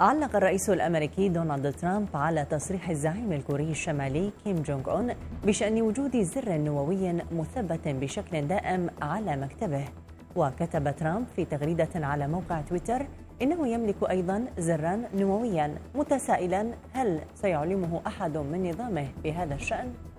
علق الرئيس الأمريكي دونالد ترامب على تصريح الزعيم الكوري الشمالي كيم جونغ أون بشأن وجود زر نووي مثبت بشكل دائم على مكتبه. وكتب ترامب في تغريدة على موقع تويتر إنه يملك أيضا زرا نوويا، متسائلا هل سيعلمه أحد من نظامه بهذا الشأن؟